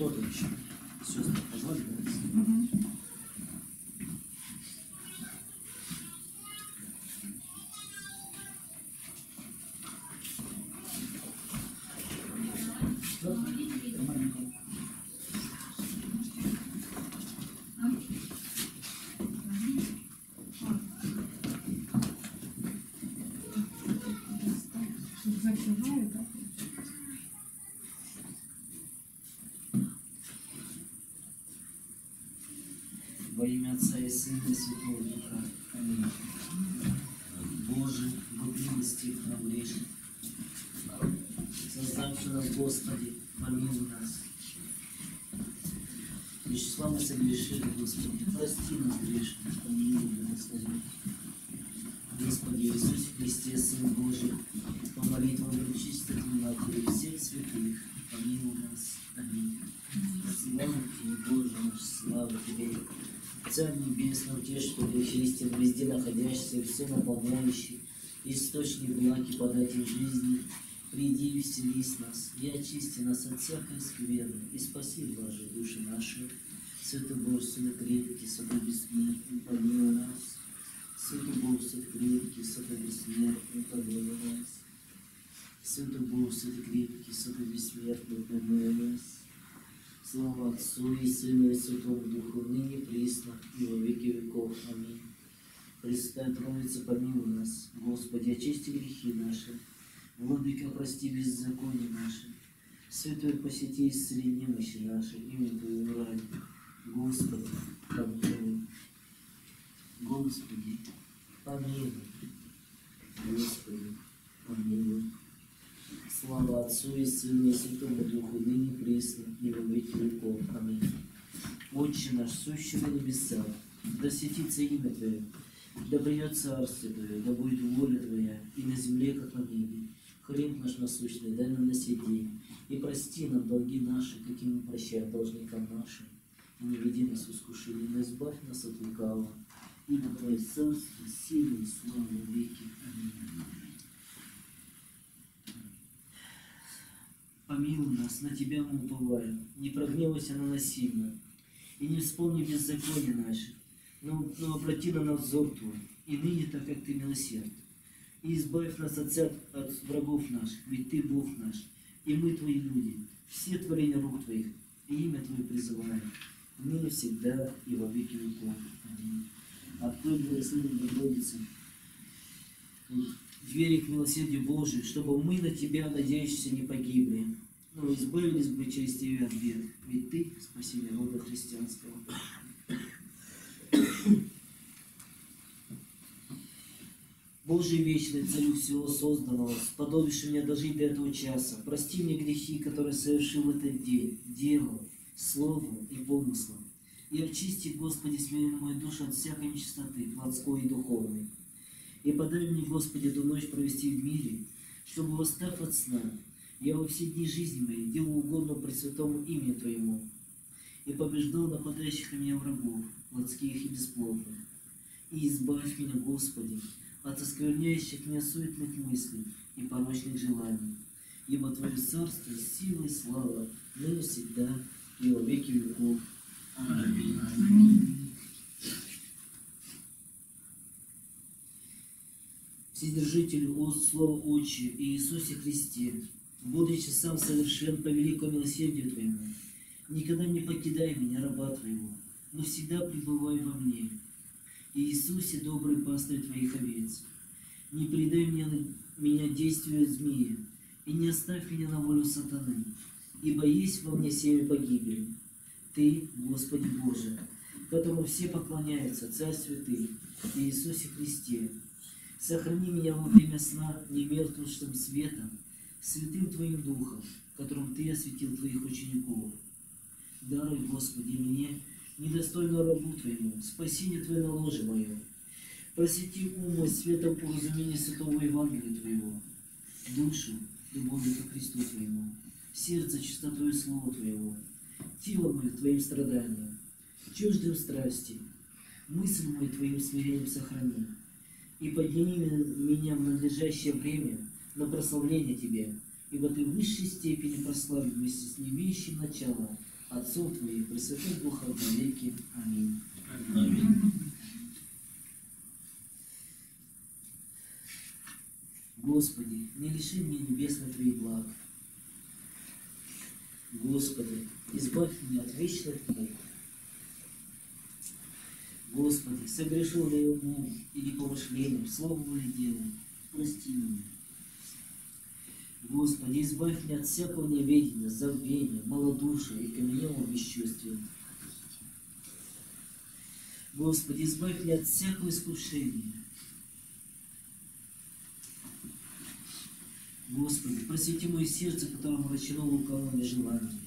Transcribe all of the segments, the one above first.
кто-то еще. Сестры, пожалуйста. Во имя Отца и Сына и Святого Духа. Аминь. Боже, будь милостив нам грешным. Создавши нас, Господи, помилуй нас. Вещества мы согрешили, Господи, прости нас грешным, помилуй нас, Господи. Господи Иисусе Христе, Сын Божий, по молитвам Пречистой Матери и всех святых, помилуй нас. Аминь. Слава Тебе, Боже наш, слава Тебе. Царь Небесный, утешь, что Ты истин, везде находящийся, все наполняющий, источник благи, податель жизни, приди и вселись нас, и очисти нас от всякой скверны, и спаси, Боже, души наши, Святой Бог, Святой крепкий, Святой бессмертный, помилуй нас. Святой Бог, Святой крепкий, Святой бессмертный, помилуй нас. Святой Бог, Святой крепкий, Святой бессмертный, помилуй нас. Слава Отцу и Сыну и Святому Духу, ныне присно и во веки веков. Аминь. Пресвятая Троица, помилуй нас. Господи, очисти грехи наши. Владыка, прости беззаконие наши. Святой, посети и исцели немощи наши. Имя Твое ради. Господи, помилуй. Господи, помилуй. Господи, помилуй. Слава Отцу и Сыну и Святому Духу, ныне присно и во веки веков. Аминь. Отче наш, сущий на небесах, да святится имя Твое, да придет Царствие Твое, да будет воля Твоя, и на земле, как на небе. Хлеб наш насущный дай нам на сей день, и прости нам долги наши, какими мы прощаем должникам нашим. И не веди нас в искушение, но избавь нас от лукавого, ибо Твое Царство, сила и слава во веки. Аминь. Помилуй нас, на Тебя мы уповаем, не прогневайся на нас сильно, и не вспомни беззакония наших, но обрати на нас взор Твой, и ныне так, как Ты милосерд. И избавь нас от врагов наших, ведь Ты Бог наш, и мы Твои люди, все творения рук Твоих, и имя Твое призываем, ныне всегда и во веки веков. Аминь. Открой, благословенная Богородица, двери к милосердию Божию, чтобы мы на Тебя, надеющиеся, не погибли, но избавились бы через Тебя от бед, ведь Ты – спасение рода христианского. Божий вечный, Царю всего созданного, сподобишь меня дожить до этого часа, прости мне грехи, которые совершил в этот день, делом, словом и помыслом, и очисти, Господи, смиренно мою душу от всякой нечистоты, плотской и духовной. И подай мне, Господи, эту ночь провести в мире, чтобы, восстав от сна, я во все дни жизни моей делал угодно пресвятому имени Твоему и побеждал нападающих на меня врагов, плотских и бесплодных. И избавь меня, Господи, от оскверняющих меня суетных мыслей и порочных желаний, ибо Твое Царство, сила и слава, ныне всегда и во веки веков. Аминь. Аминь. Вседержителю, о Слово Отче и Иисусе Христе, будучи сам совершен по великому милосердию Твоему, никогда не покидай меня, раба Твоего, но всегда пребывай во мне. Иисусе, добрый пастырь Твоих овец, не предай меня действию змея, и не оставь меня на волю сатаны, ибо есть во мне семя погибели. Ты, Господи Боже, которому все поклоняются, Царь Святый, и Иисусе Христе, сохрани меня во время сна немеркнувшим светом, святым Твоим Духом, которым Ты осветил Твоих учеников. Даруй, Господи, мне, недостойную рабу Твоему, спасение Твое на ложе мое. Просвети ум мой светом по разумению святого Евангелия Твоего, душу любовью ко Христу Твоему, сердце чистотою слова Твоего, тело мое Твоим страданием, чуждым страсти, мысль мою Твоим смирением сохрани. И подними меня в надлежащее время на прославление Тебе, ибо Ты в высшей степени прославлен вместе с не имеющим начала Отцов Твоих, Пресвятой Духа, во веки. Аминь. Аминь. Господи, не лиши меня небесных Твоих благ. Господи, избавь меня от вечных мук. Господи, согрешил ли умом или помышлением, словом или делом, прости меня. Господи, избавь меня от всякого неведения, забвения, малодушия и каменного бесчувствия. Господи, избавь меня от всякого искушения. Господи, просвети мое сердце, которым омрачено лукавыми желаниями.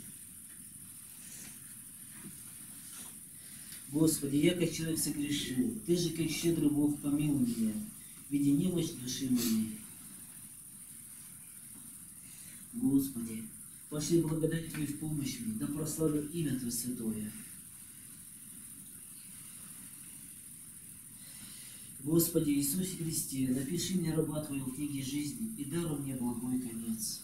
Господи, я как человек согрешил, Ты же как щедрый Бог помилуй меня, веди немощь души моей. Господи, пошли благодать Твою в помощь мне, да прославлю имя Твое святое. Господи Иисусе Христе, напиши мне, раба Твоего, в книге жизни и даруй мне благой конец.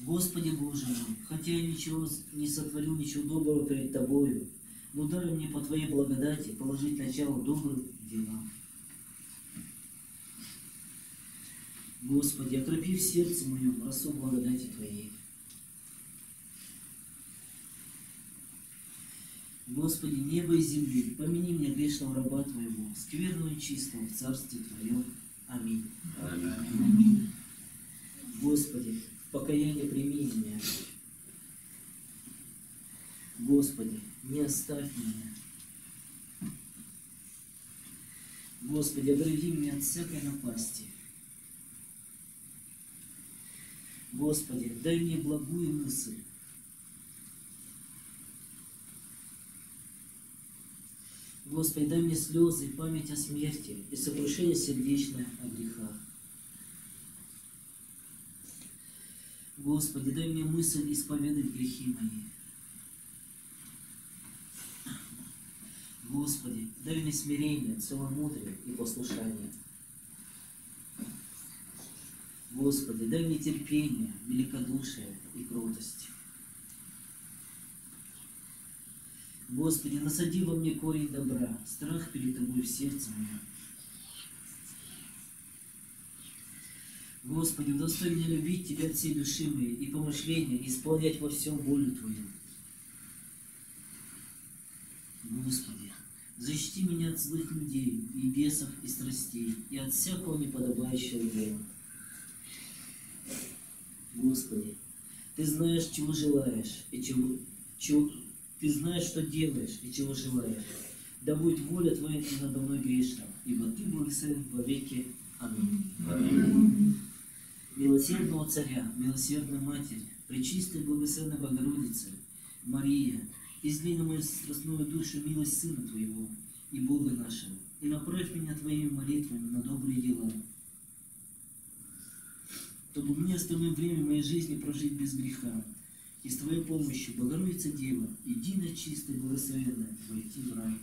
Господи Боже мой, хотя я ничего не сотворил, ничего доброго перед Тобою, но даруй мне по Твоей благодати положить начало добрым делам. Господи, окропи в сердце моем росу благодати Твоей. Господи, небо и земли, помяни меня, грешного раба Твоего, скверного и чистого в Царстве Твоем. Аминь. Аминь. Аминь. Господи, в покаянии прими меня. Господи, не оставь меня. Господи, огради меня от всякой напасти. Господи, дай мне благую мысль. Господи, дай мне слезы, память о смерти и сокрушение сердечное о грехах. Господи, дай мне мысль исповедать грехи мои. Господи, дай мне смирение, целомудрие и послушание. Господи, дай мне терпение, великодушие и кротость. Господи, насади во мне корень добра, страх перед Тобой в сердце моем. Господи, удостой меня любить Тебя от всей души моей и помышления, и исполнять во всем волю Твою. Господи, защити меня от злых людей, и бесов, и страстей, и от всякого неподобающего дела. Господи, Ты знаешь, чего желаешь, и чего Ты знаешь, что делаешь и чего желаешь. Да будет воля Твоя надо мной грешным, ибо Ты благословен во веки. Аминь. Аминь. Милосердного Царя, милосердной Матери, пречистой благословенной Богородице, Мария, излей на мою страстную душу милость Сына Твоего и Бога нашего, и направь меня Твоими молитвами на добрые дела, чтобы мне остальное время моей жизни прожить без греха. И с Твоей помощью, Богородица Дева, единая, чистая, благословенная, войти в рай.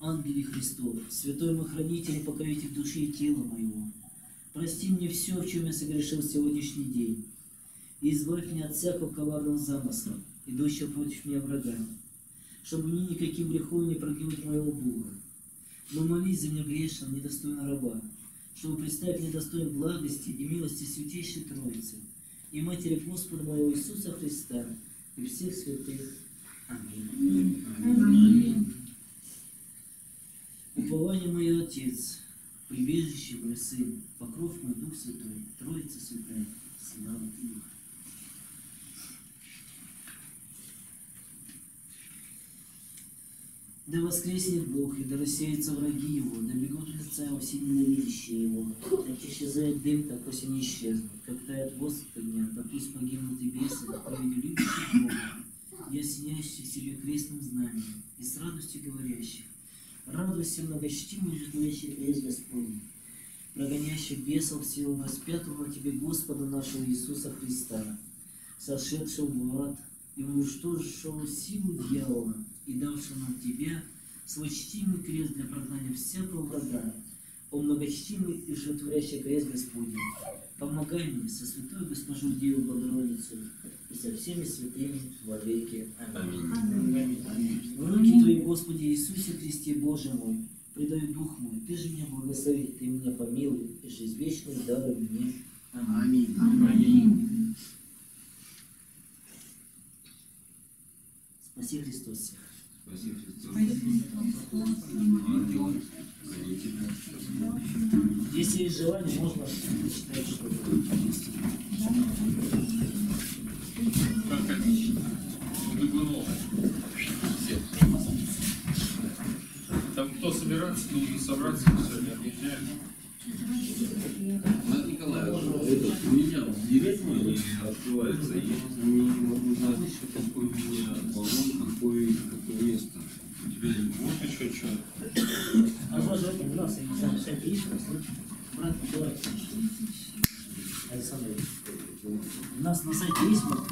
Ангеле Христов, святой мой хранитель и покровитель души и тела моего, прости мне все, в чем я согрешил сегодняшний день, и избавь меня от всякого коварного замысла, идущего против меня врага, чтобы мне никаким грехом не прогневать моего Бога. Но молись за меня грешного, недостойного раба, чтобы предстать недостоин благости и милости Святейшей Троицы и Матери Господа моего Иисуса Христа и всех святых. Аминь. Аминь. Упование мое Отец, прибежище мой Сын, покров мой Дух Святой, Троица Святая, слава Тебе. Да воскреснет Бог, и да рассеются враги Его, да бегут в лица Его все ненавидящие Его, да исчезает дым, так пусть они исчезнут, как тает воск от огня, да пусть погибнут и бесы, да поведу любящих Бога, и осеняющих себе крестным знанием, и с радостью говорящих, радуйся многочтимый житвящий крест Господень, прогонящих бесов силу распятого Тебе Господа нашего Иисуса Христа, сошедшего в ад и уничтожившего силу дьявола, и давшего нам Тебя свой чтимый крест для прогнания всякого врага, о многочисленных и животворящих грез Господней. Помогай мне со святой Госпожу Деву Богородицу и со всеми святыми во веки. Аминь. Аминь. Аминь. В руки Твои, Господи Иисусе Христе Боже мой, предаю дух мой, Ты же меня благослови, Ты меня помилуй, и жизнь вечную даруй мне. Аминь. Аминь. Аминь. Спаси Христос всех. Спаси Христос. Если есть желание, можно читать что-то. Как отлично. Там кто собирается, должен собраться, мы сегодня отъезжаем. Марк Николаевич, у меня директ мой открывается, и я не могу знать, какой у меня баллон, какое место. У тебя вот еще что? А может, это глаз, я не знаю, что это есть, брат Николаевич. Александр, у нас на сайте есть,